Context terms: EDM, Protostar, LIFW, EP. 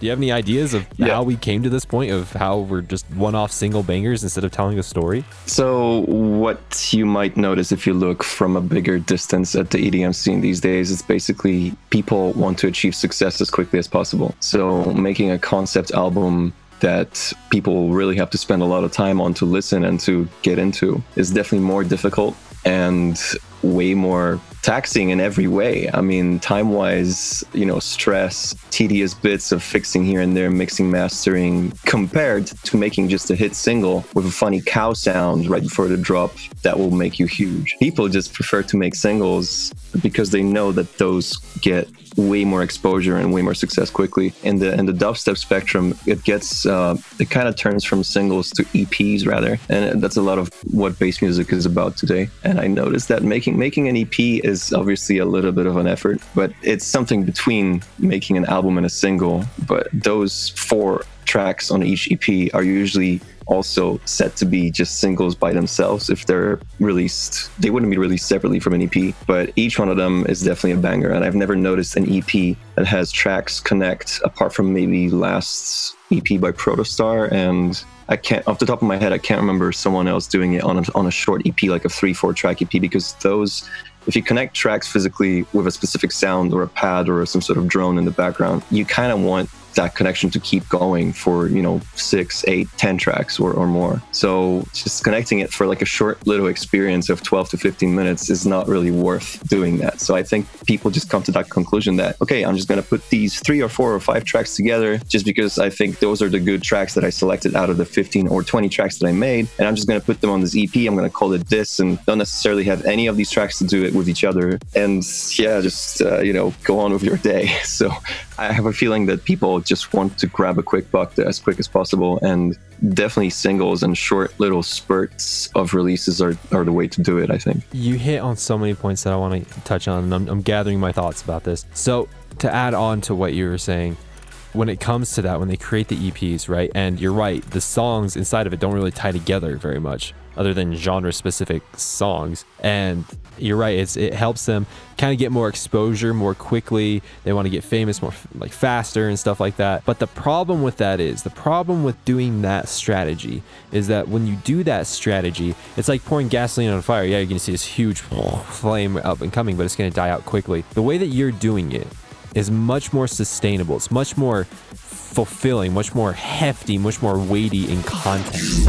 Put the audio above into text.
Do you have any ideas of how we came to this point of how we're just one-off single bangers instead of telling a story? So what you might notice if you look from a bigger distance at the EDM scene these days is basically people want to achieve success as quickly as possible. So making a concept album that people really have to spend a lot of time on to listen and to get into is definitely more difficult and way more taxing in every way. I mean, time-wise, you know, stress, tedious bits of fixing here and there, mixing, mastering, compared to making just a hit single with a funny cow sound right before the drop that will make you huge. People just prefer to make singles because they know that those get way more exposure and way more success quickly. In the dubstep spectrum, it gets it kind of turns from singles to EPs rather, and that's a lot of what bass music is about today. And I noticed that making an EP is obviously a little bit of an effort, but it's something between making an album and a single. But those 4 tracks on each EP are usually also set to be just singles by themselves. If they're released, they wouldn't be released separately from an EP, but each one of them is definitely a banger. And I've never noticed an EP that has tracks connect, apart from maybe last EP by Protostar, and I can't, off the top of my head, I can't remember someone else doing it on a short EP, like a 3-4 track EP, because those, if you connect tracks physically with a specific sound or a pad or some sort of drone in the background, you kind of want that connection to keep going for, you know, 6, 8, 10 tracks or more. So just connecting it for like a short little experience of 12 to 15 minutes is not really worth doing that. So I think people just come to that conclusion that, okay, I'm just going to put these 3 or 4 or 5 tracks together just because I think those are the good tracks that I selected out of the 15 or 20 tracks that I made. And I'm just going to put them on this EP. I'm going to call it this, and don't necessarily have any of these tracks to do it with each other. And yeah, just, you know, go on with your day. So I have a feeling that people just want to grab a quick buck as quick as possible, and definitely singles and short little spurts of releases are the way to do it, I think. You hit on so many points that I want to touch on, and I'm gathering my thoughts about this. So to add on to what you were saying, when it comes to that, when they create the EPs, right? And you're right, the songs inside of it don't really tie together very much, other than genre-specific songs. And you're right, it helps them kind of get more exposure more quickly. They want to get famous more, like, faster and stuff like that. But the problem with that is, the problem with doing that strategy is that when you do that strategy, it's like pouring gasoline on a fire. Yeah, you're going to see this huge flame up and coming, but it's going to die out quickly. The way that you're doing it is much more sustainable. It's much more fulfilling, much more hefty, much more weighty in content.